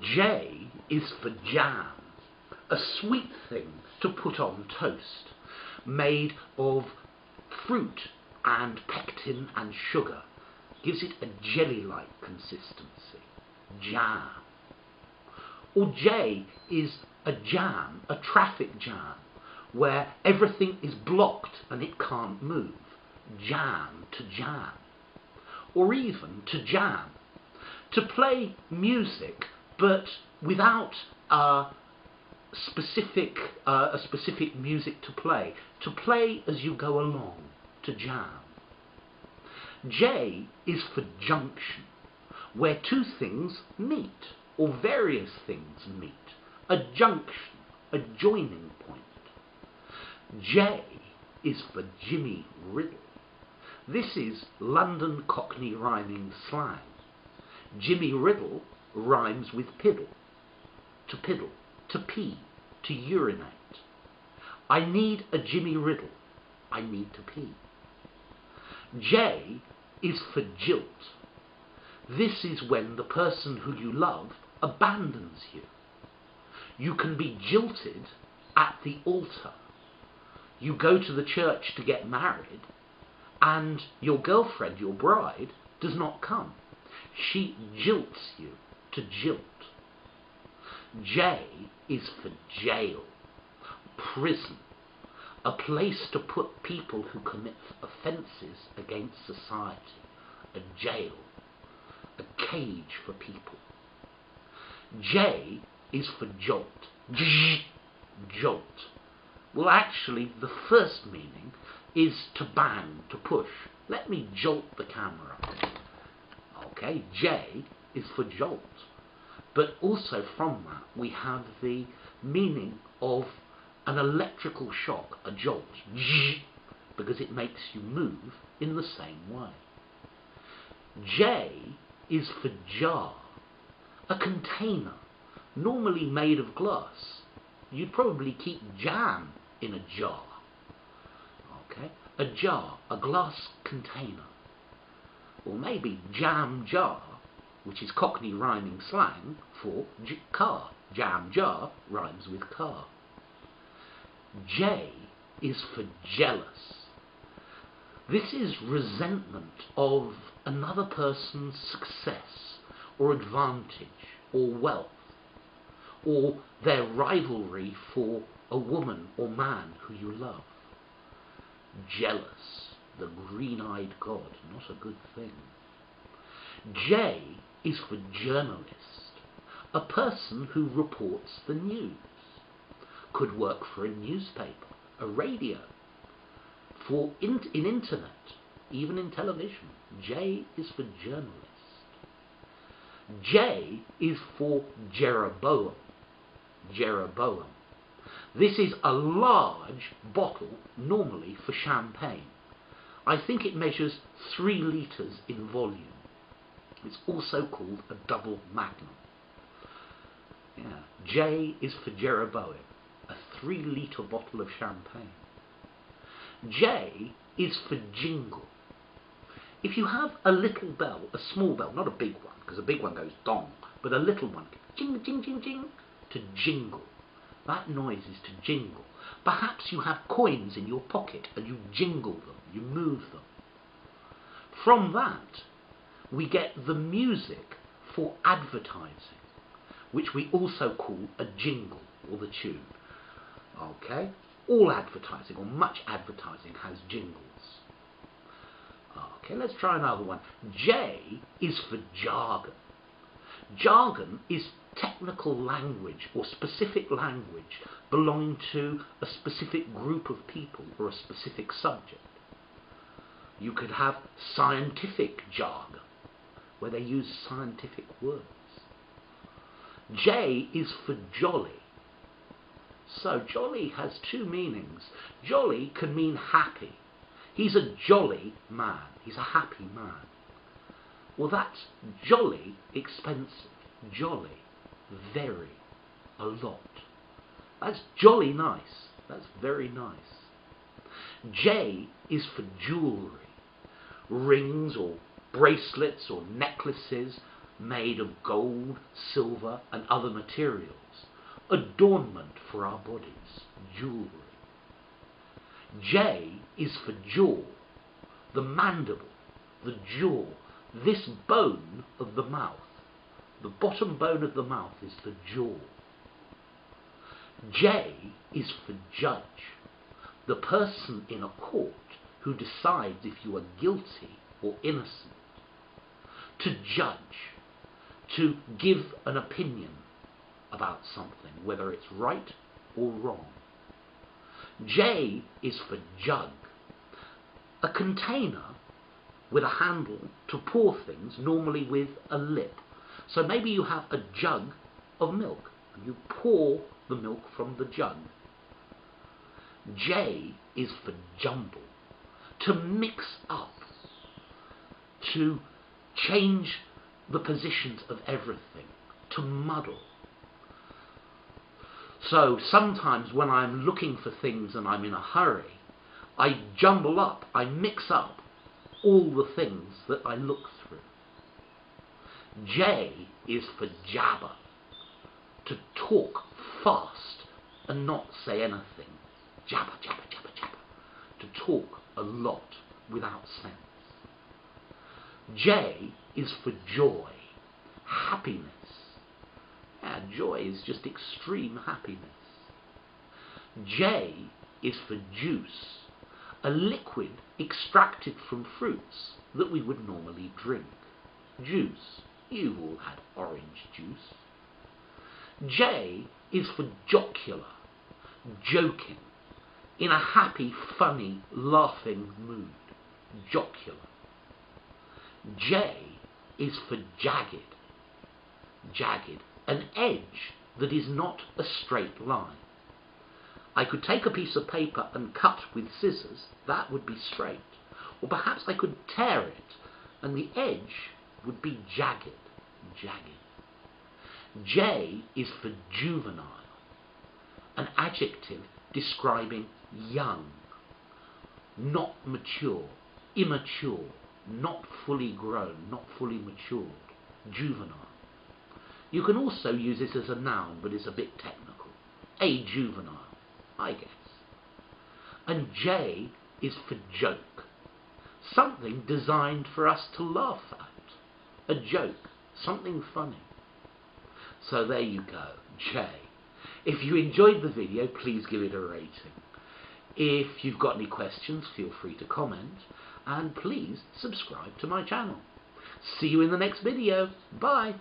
J is for jam, a sweet thing to put on toast, made of fruit and pectin and sugar. Gives it a jelly-like consistency. Jam. Or J is a jam, a traffic jam, where everything is blocked and it can't move. Jam, to jam. Or even to jam. To play music, but without a specific music to play. To play as you go along, to jam. J is for junction, where two things meet, or various things meet. A junction, a joining point. J is for Jimmy Riddle. This is London Cockney rhyming slang. Jimmy Riddle rhymes with piddle, to pee, to urinate. I need a Jimmy Riddle. I need to pee. J is for jilt. This is when the person who you love abandons you. You can be jilted at the altar. You go to the church to get married, and your girlfriend, your bride, does not come. She jilts you, to jilt. J is for jail, prison, a place to put people who commit offences against society, a jail, a cage for people. J is for jolt, jolt. Well, actually, the first meaning is to bang, to push. Let me jolt the camera. Okay, J is for jolt. But also from that, we have the meaning of an electrical shock, a jolt, because it makes you move in the same way. J is for jar, a container, normally made of glass. You'd probably keep jam in a jar. Okay? A jar, a glass container. Or maybe jam jar, which is Cockney rhyming slang for car. Jam jar rhymes with car. J is for jealous. This is resentment of another person's success or advantage or wealth, or their rivalry for a woman or man who you love. Jealous, the green-eyed god, not a good thing. J is for journalist, a person who reports the news. Could work for a newspaper, a radio, for in internet, even in television. J is for journalist. J is for Jeroboam. Jeroboam. This is a large bottle, normally for champagne. I think it measures 3 litres in volume. It's also called a double magnum. Yeah. J is for Jeroboam, a 3 litre bottle of champagne. J is for jingle. If you have a little bell, a small bell, not a big one, because a big one goes dong, but a little one, jing, jing, jing, jing, to jingle. That noise is to jingle. Perhaps you have coins in your pocket and you jingle them, you move them. From that, we get the music for advertising, which we also call a jingle, or the tune. Okay? All advertising, or much advertising, has jingles. Okay, let's try another one. J is for jargon. Jargon is technical language or specific language belonging to a specific group of people or a specific subject. You could have scientific jargon, where they use scientific words. J is for jolly. So jolly has two meanings. Jolly can mean happy. He's a jolly man. He's a happy man. Well, that's jolly expensive. Jolly. Very. A lot. That's jolly nice. That's very nice. J is for jewellery. Rings or bracelets or necklaces made of gold, silver, and other materials, adornment for our bodies, jewelry. J is for jaw, the mandible, the jaw, this bone of the mouth. The bottom bone of the mouth is the jaw. J is for judge, the person in a court who decides if you are guilty or innocent. To judge, to give an opinion about something, whether it's right or wrong. J is for jug, a container with a handle to pour things, normally with a lip. So maybe you have a jug of milk, and you pour the milk from the jug. J is for jumble, to mix up, to change the positions of everything, to muddle. So sometimes when I'm looking for things and I'm in a hurry, I jumble up, I mix up all the things that I look through. J is for jabber, to talk fast and not say anything. Jabber, jabber, jabber, jabber. To talk a lot without sense. J is for joy, happiness. Yeah, joy is just extreme happiness. J is for juice, a liquid extracted from fruits that we would normally drink. Juice. You've all had orange juice. J is for jocular, joking, in a happy, funny, laughing mood. Jocular. J is for jagged, jagged, an edge that is not a straight line. I could take a piece of paper and cut with scissors, that would be straight. Or perhaps I could tear it, and the edge would be jagged, jagged. J is for juvenile, an adjective describing young, not mature, immature, not fully grown, not fully matured, juvenile. You can also use this as a noun, but it's a bit technical. A juvenile, I guess. And J is for joke, something designed for us to laugh at, a joke, something funny. So there you go, J. If you enjoyed the video, please give it a rating. If you've got any questions, feel free to comment. And please subscribe to my channel. See you in the next video. Bye.